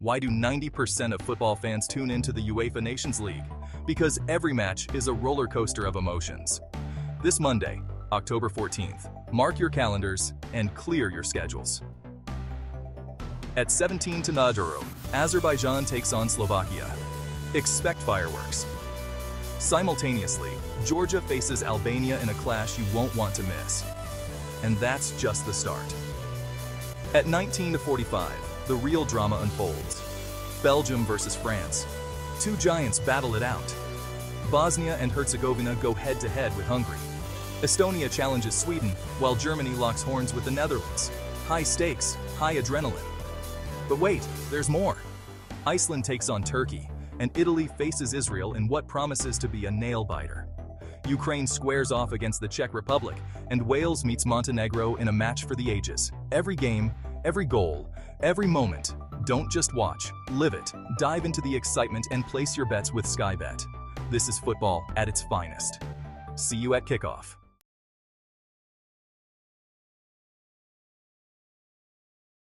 Why do 90% of football fans tune into the UEFA Nations League? Because every match is a roller coaster of emotions. This Monday, October 14th, mark your calendars and clear your schedules. At 17 to Naduru, Azerbaijan takes on Slovakia. Expect fireworks. Simultaneously, Georgia faces Albania in a clash you won't want to miss. And that's just the start. At 19 to 45, the real drama unfolds. Belgium versus France. Two giants battle it out. Bosnia and Herzegovina go head-to-head with Hungary. Estonia challenges Sweden, while Germany locks horns with the Netherlands. High stakes, high adrenaline. But wait, there's more. Iceland takes on Turkey, and Italy faces Israel in what promises to be a nail-biter. Ukraine squares off against the Czech Republic, and Wales meets Montenegro in a match for the ages. Every game, every goal, every moment. Don't just watch, live it. Dive into the excitement and place your bets with Sky Bet. This is football at its finest. See you at kickoff.